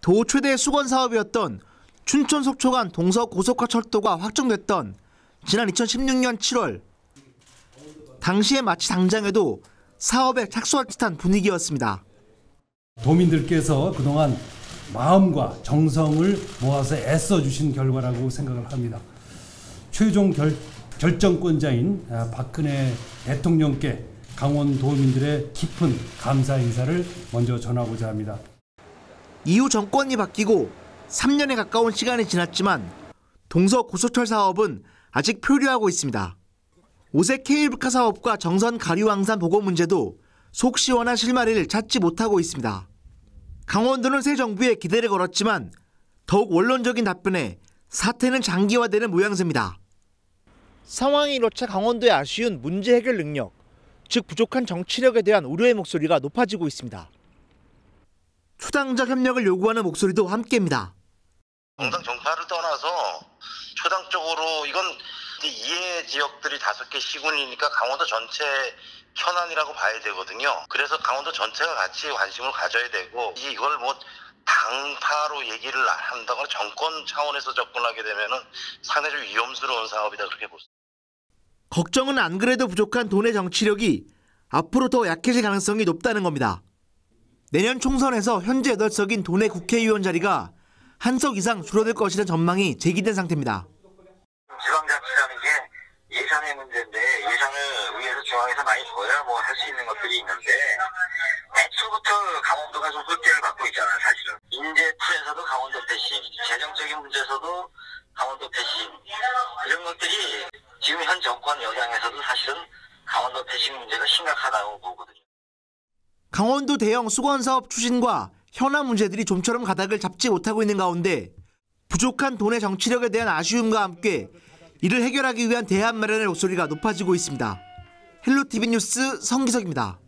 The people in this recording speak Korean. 도 최대 수건 사업이었던 춘천 속초 간 동서고속화철도가 확정됐던 지난 2016년 7월. 당시에 마치 당장에도 사업에 착수할 듯한 분위기였습니다. 도민들께서 그동안 마음과 정성을 모아서 애써주신 결과라고 생각을 합니다. 최종 결정권자인 박근혜 대통령께 강원도민들의 깊은 감사 인사를 먼저 전하고자 합니다. 이후 정권이 바뀌고 3년에 가까운 시간이 지났지만 동서고속철 사업은 아직 표류하고 있습니다. 오색케이블카 사업과 정선 가리왕산 보고 문제도 속 시원한 실마리를 찾지 못하고 있습니다. 강원도는 새 정부에 기대를 걸었지만 더욱 원론적인 답변에 사태는 장기화되는 모양새입니다. 상황이 이렇자 강원도의 아쉬운 문제 해결 능력, 즉 부족한 정치력에 대한 우려의 목소리가 높아지고 있습니다. 초당적 협력을 요구하는 목소리도 함께입니다. 정당 정파를 떠나서 초당적으로 이건 이해 지역들이 5개 시군이니까 강원도 전체 현안이라고 봐야 되거든요. 그래서 강원도 전체가 같이 관심을 가져야 되고 이걸 뭐 당파로 얘기를 한다거나 정권 차원에서 접근하게 되면은 상당히 좀 위험스러운 사업이다 그렇게 볼 수 있습니다. 걱정은 안 그래도 부족한 도내 정치력이 앞으로 더 약해질 가능성이 높다는 겁니다. 내년 총선에서 현재 8석인 도내 국회의원 자리가 1석 이상 줄어들 것이라는 전망이 제기된 상태입니다. 지방자치라는 게 예산의 문제인데 예산을 위해서 중앙에서 많이 줘야 뭐 할 수 있는 것들이 있는데 애초부터 강원도가 좀 홀대를 받고 있잖아 사실은. 인재 틀에서도 강원도 패싱, 재정적인 문제에서도 강원도 패싱 이런 것들이 지금 현 정권 여당에서도 사실은 강원도 패싱 문제가 심각하다고 보거든요. 강원도 대형 수건사업 추진과 현안 문제들이 좀처럼 가닥을 잡지 못하고 있는 가운데 부족한 도내 정치력에 대한 아쉬움과 함께 이를 해결하기 위한 대안 마련의 목소리가 높아지고 있습니다. 헬로TV 뉴스 성기석입니다.